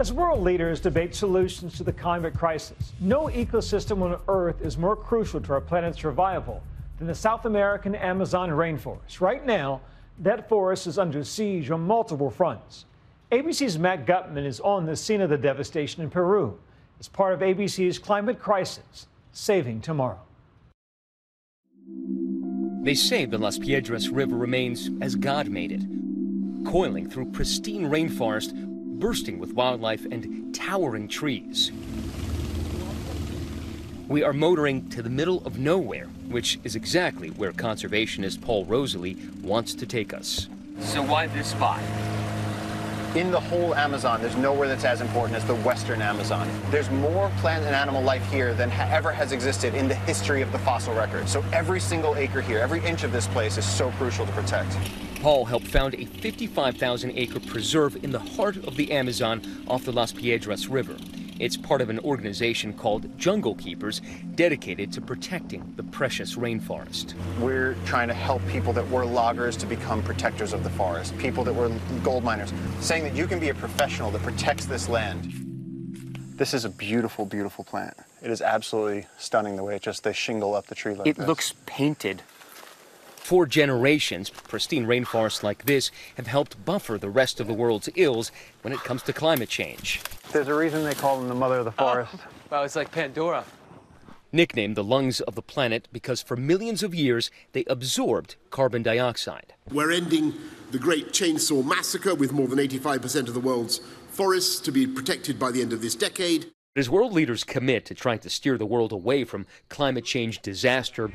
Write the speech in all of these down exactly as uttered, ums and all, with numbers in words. as world leaders debate solutions to the climate crisis. No ecosystem on Earth is more crucial to our planet's survival than the South American Amazon rainforest. Right now, that forest is under siege on multiple fronts. A B C's Matt Gutman is on the scene of the devastation in Peru as part of A B C's Climate Crisis, Saving Tomorrow. They say the Las Piedras River remains as God made it, coiling through pristine rainforest, bursting with wildlife and towering trees. We are motoring to the middle of nowhere, which is exactly where conservationist Paul Rosalie wants to take us. So why this spot? In the whole Amazon, there's nowhere that's as important as the Western Amazon. There's more plant and animal life here than ha ever has existed in the history of the fossil record. So every single acre here, every inch of this place is so crucial to protect. Paul helped found a fifty-five thousand acre preserve in the heart of the Amazon off the Las Piedras River. It's part of an organization called Jungle Keepers, dedicated to protecting the precious rainforest. We're trying to help people that were loggers to become protectors of the forest, people that were gold miners, saying that you can be a professional that protects this land. This is a beautiful, beautiful plant. It is absolutely stunning the way it just, they shingle up the tree like this. It looks painted. For generations, pristine rainforests like this have helped buffer the rest of the world's ills when it comes to climate change. There's a reason they call them the mother of the forest. Oh. Wow, it's like Pandora. Nicknamed the lungs of the planet because for millions of years they absorbed carbon dioxide. We're ending the Great Chainsaw Massacre with more than eighty-five percent of the world's forests to be protected by the end of this decade. As world leaders commit to trying to steer the world away from climate change disaster,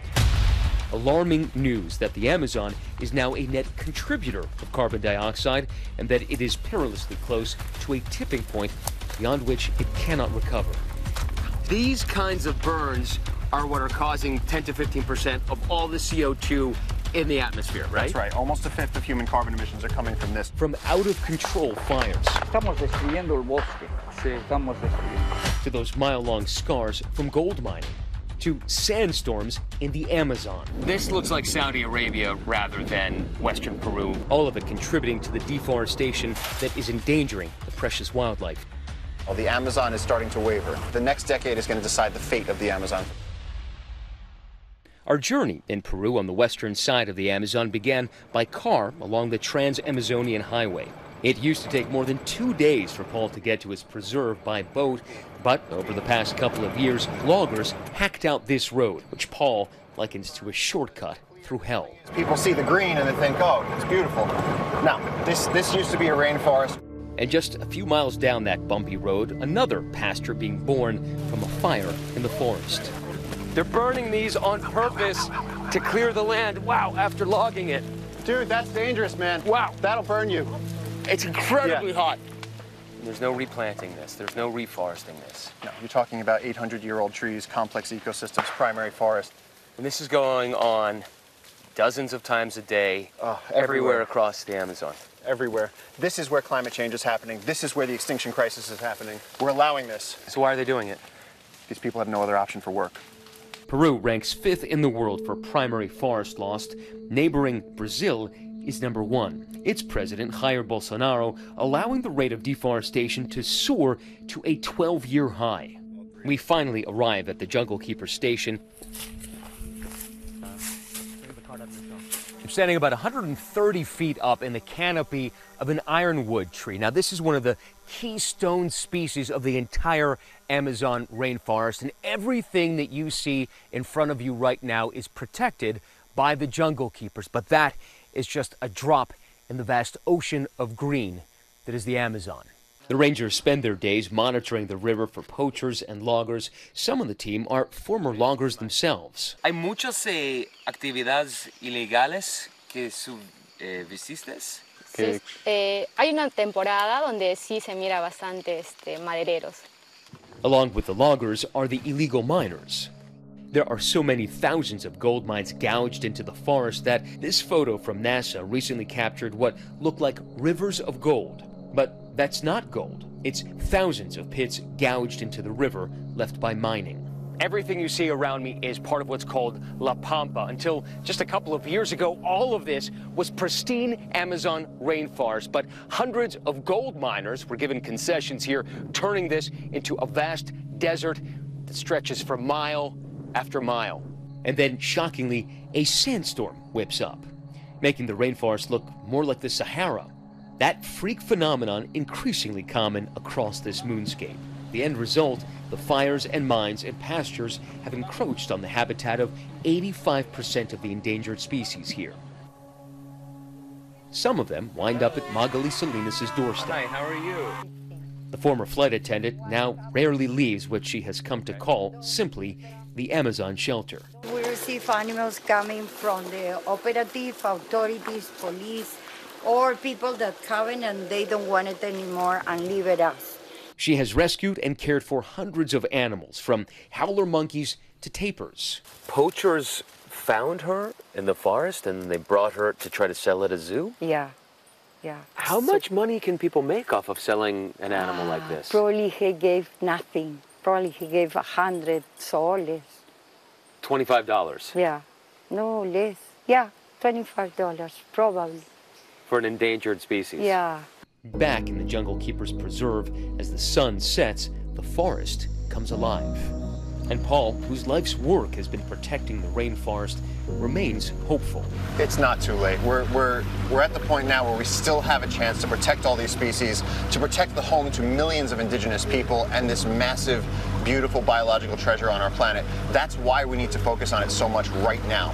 alarming news that the Amazon is now a net contributor of carbon dioxide and that it is perilously close to a tipping point beyond which it cannot recover. These kinds of burns are what are causing ten to fifteen percent of all the C O two in the atmosphere, right? That's right. Almost a fifth of human carbon emissions are coming from this. From out-of-control fires. Estamos destruyendo el bosque. Sí, estamos destruyendo. To those mile-long scars from gold mining, to sandstorms in the Amazon. This looks like Saudi Arabia rather than Western Peru. All of it contributing to the deforestation that is endangering the precious wildlife. Well, the Amazon is starting to waver. The next decade is going to decide the fate of the Amazon. Our journey in Peru on the western side of the Amazon began by car along the Trans-Amazonian Highway. It used to take more than two days for Paul to get to his preserve by boat, but over the past couple of years, loggers hacked out this road, which Paul likens to a shortcut through hell. People see the green and they think, oh, it's beautiful. Now, this, this used to be a rainforest. And just a few miles down that bumpy road, another pasture being born from a fire in the forest. They're burning these on purpose to clear the land, wow, after logging it. Dude, that's dangerous, man. Wow. That'll burn you. It's incredibly yeah. hot. There's no replanting this. There's no reforesting this. No, you're talking about eight hundred year old trees, complex ecosystems, primary forest. And this is going on dozens of times a day, oh, everywhere. everywhere across the Amazon. Everywhere. This is where climate change is happening. This is where the extinction crisis is happening. We're allowing this. So why are they doing it? These people have no other option for work. Peru ranks fifth in the world for primary forest lost. Neighboring Brazil is number one. Its president, Jair Bolsonaro, allowing the rate of deforestation to soar to a twelve year high. We finally arrive at the Jungle Keeper station. I'm standing about one hundred thirty feet up in the canopy of an ironwood tree. Now, this is one of the keystone species of the entire Amazon rainforest, and everything that you see in front of you right now is protected by the Jungle Keepers, but that is just a drop in the vast ocean of green that is the Amazon. The rangers spend their days monitoring the river for poachers and loggers. Some on the team are former loggers themselves. Hay muchas eh, actividades ilegales que subvisistes. Sí, eh, hay una temporada donde sí se mira bastante este, madereros. Along with the loggers are the illegal miners. There are so many thousands of gold mines gouged into the forest that this photo from NASA recently captured what looked like rivers of gold. But that's not gold. It's thousands of pits gouged into the river left by mining. Everything you see around me is part of what's called La Pampa. Until just a couple of years ago, all of this was pristine Amazon rainforest. But hundreds of gold miners were given concessions here, turning this into a vast desert that stretches for mile after mile. And then, shockingly, a sandstorm whips up, making the rainforest look more like the Sahara. That freak phenomenon increasingly common across this moonscape. The end result, the fires and mines and pastures have encroached on the habitat of eighty-five percent of the endangered species here. Some of them wind up at Magali Salinas' doorstep. Hi, how are you? The former flight attendant now rarely leaves what she has come to call simply the Amazon shelter. We receive animals coming from the operative authorities, police, or people that come in and they don't want it anymore and leave it us. She has rescued and cared for hundreds of animals, from howler monkeys to tapirs. Poachers found her in the forest and they brought her to try to sell at a zoo? Yeah, yeah. How so, much money can people make off of selling an animal uh, like this? Probably he gave nothing. Probably he gave a hundred soles. twenty-five dollars? Yeah, no less. Yeah, twenty-five dollars probably. For an endangered species? Yeah. Back in the Jungle Keepers Preserve, as the sun sets, the forest comes alive. And Paul, whose life's work has been protecting the rainforest, remains hopeful. It's not too late. We're, we're, we're at the point now where we still have a chance to protect all these species, to protect the home to millions of indigenous people and this massive, beautiful biological treasure on our planet. That's why we need to focus on it so much right now.